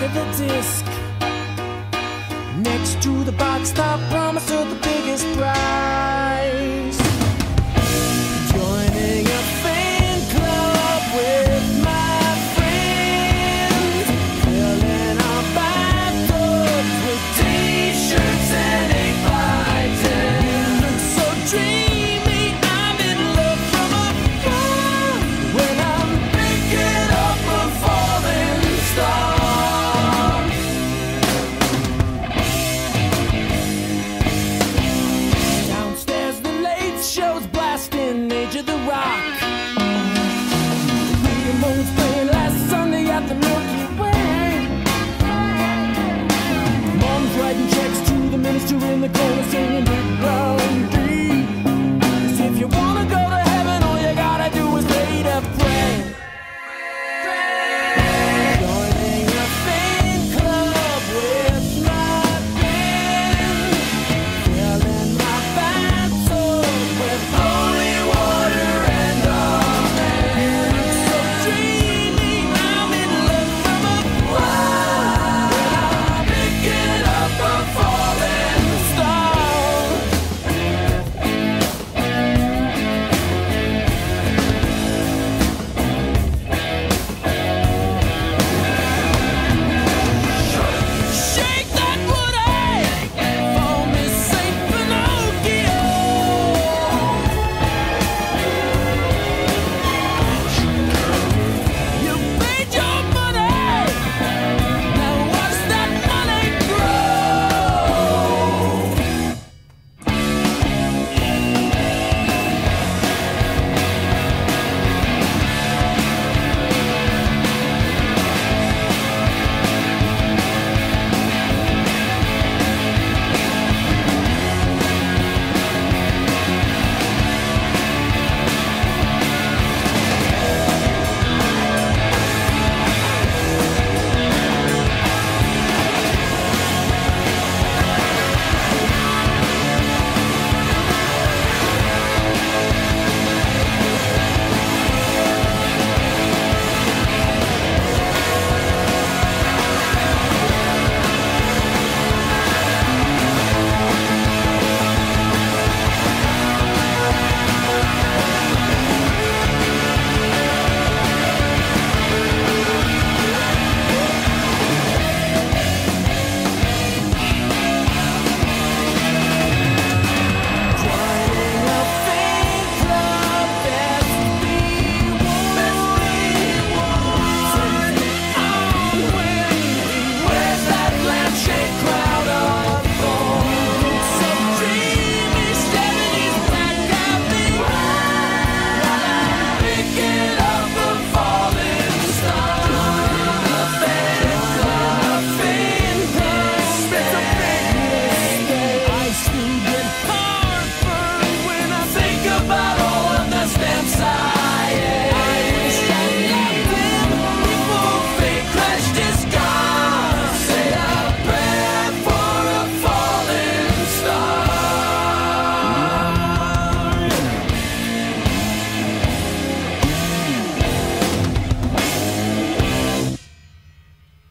paper disc next to the box that promised her the biggest prize.